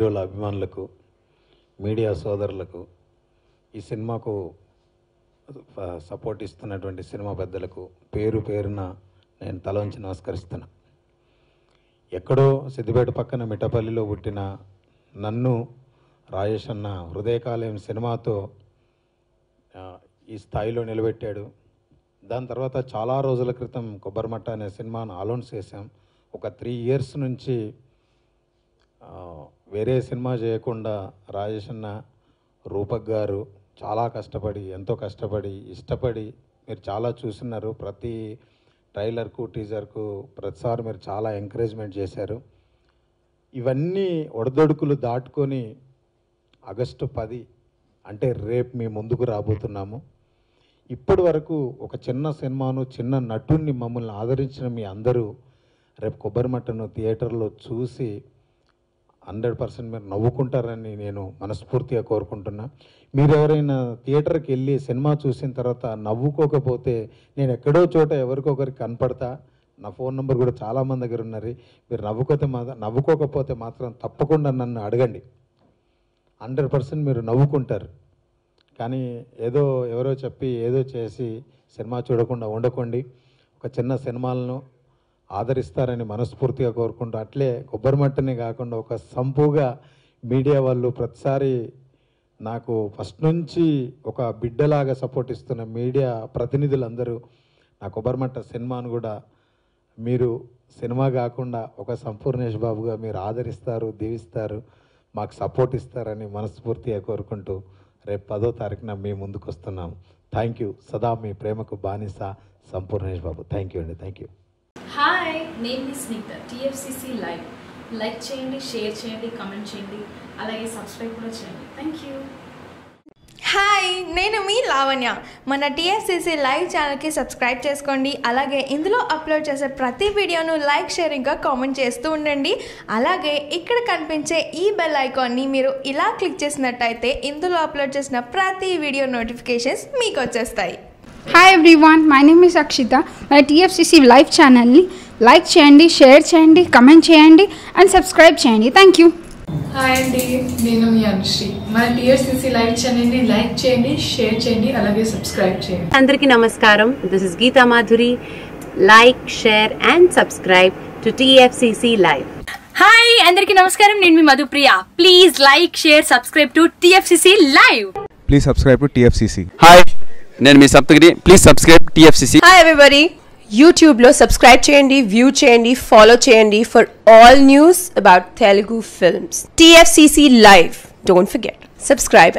హీరోల అభిమానులకు మీడియా సోదరులకు ఈ సినిమాకు సపోర్ట్ ఇస్తున్నటువంటి సినిమా పెద్దలకు పేరు పేరున నేను తల వంచి నమస్కరిస్తున్నా. ఎక్కడో సిద్దిపేట పక్కన మిఠపల్లిలో పుట్టిన నన్ను రాజేషన్న హృదయకాలయం సినిమాతో ఈ స్థాయిలో నిలబెట్టాడు. దాని తర్వాత చాలా రోజుల క్రితం కొబ్బరి మట్ట అనే సినిమాను అనౌన్స్ చేశాం. ఒక 3 years నుంచి వేరే సినిమా చేయకుండా రాజేషన్న, రూపక్ గారు చాలా కష్టపడి, ఎంతో కష్టపడి, ఇష్టపడి, మీరు చాలా చూస్తున్నారు. ప్రతి ట్రైలర్కు, టీజర్కు ప్రతిసారి మీరు చాలా ఎంకరేజ్మెంట్ చేశారు. ఇవన్నీ ఒడదొడుకులు దాటుకొని ఆగస్టు 10 అంటే రేపు మీ ముందుకు రాబోతున్నాము. ఇప్పటి వరకు ఒక చిన్న సినిమాను, చిన్న నటుడిని మమ్మల్ని ఆదరించిన మీ అందరూ రేపు కొబ్బరి మట్టను థియేటర్లో చూసి 100% మీరు నవ్వుకుంటారని నేను మనస్ఫూర్తిగా కోరుకుంటున్నా. మీరు ఎవరైనా థియేటర్కి వెళ్ళి సినిమా చూసిన తర్వాత నవ్వుకోకపోతే నేను ఎక్కడో చోట ఎవరికొకరికి కనపడతా. నా ఫోన్ నెంబర్ కూడా చాలామంది దగ్గర ఉన్నారు. మీరు నవ్వుకోకపోతే మాత్రం తప్పకుండా నన్ను అడగండి. 100% మీరు నవ్వుకుంటారు. కానీ ఏదో ఎవరో చెప్పి ఏదో చేసి సినిమా చూడకుండా ఉండకండి. ఒక చిన్న సినిమాలను ఆదరిస్తారని మనస్ఫూర్తిగా కోరుకుంటూ, అట్లే కొబ్బరి మట్టనే కాకుండా ఒక సంపూగా మీడియా వాళ్ళు ప్రతిసారి నాకు ఫస్ట్ నుంచి ఒక బిడ్డలాగా సపోర్ట్ ఇస్తున్న మీడియా ప్రతినిధులందరూ నా కొబ్బరి మట్ట సినిమాను కూడా మీరు సినిమా కాకుండా ఒక సంపూర్ణేష్ బాబుగా మీరు ఆదరిస్తారు, దీవిస్తారు, మాకు సపోర్ట్ ఇస్తారని మనస్ఫూర్తిగా కోరుకుంటూ రేపు 10వ తారీఖున మేము ముందుకు వస్తున్నాం. Thank you. సదా మీ ప్రేమకు బానిస, సంపూర్ణేష్ బాబు. థ్యాంక్ యూ అండి. Thank you. హాయ్, నేను మీ స్నిగ్ధ. TFCC లైవ్ లైక్ చేయండి, షేర్ చేయండి, కామెంట్ చేయండి, అలాగే సబ్స్క్రైబ్ కూడా చేయండి. Thank you. హాయ్, నేను మీ లావణ్య. మన TFCC లైవ్ ఛానల్కి సబ్స్క్రైబ్ చేసుకోండి. అలాగే ఇందులో అప్లోడ్ చేసే ప్రతి వీడియోను లైక్, షేర్, ఇంకా కామెంట్ చేస్తూ ఉండండి. అలాగే ఇక్కడ కనిపించే ఈ బెల్ ఐకాన్ని మీరు ఇలా క్లిక్ చేసినట్టయితే ఇందులో అప్లోడ్ చేసిన ప్రతి వీడియో నోటిఫికేషన్స్ మీకు వచ్చేస్తాయి. Hi everyone, my name is Akshita. My TFCC live channel ni like cheyandi, share cheyandi, comment cheyandi and subscribe cheyandi. Thank you. Hi andi, nenu mi Anushri. My TFCC live channel ni like cheyandi, share cheyandi, alage subscribe cheyandi. Andariki namaskaram. This is Geeta Madhuri. Like, share and subscribe to TFCC live. Hi andariki namaskaram, nenu mi Madhupriya. Please like, share, subscribe to TFCC live. Please subscribe to TFCC. Hi, నేను మీ Saptagiri. Please subscribe TFCC. Hi everybody, యూట్యూబ్లో subscribe చేయండి, view చేయండి, follow చేయండి for all news about Telugu films. TFCC live, don't forget subscribe.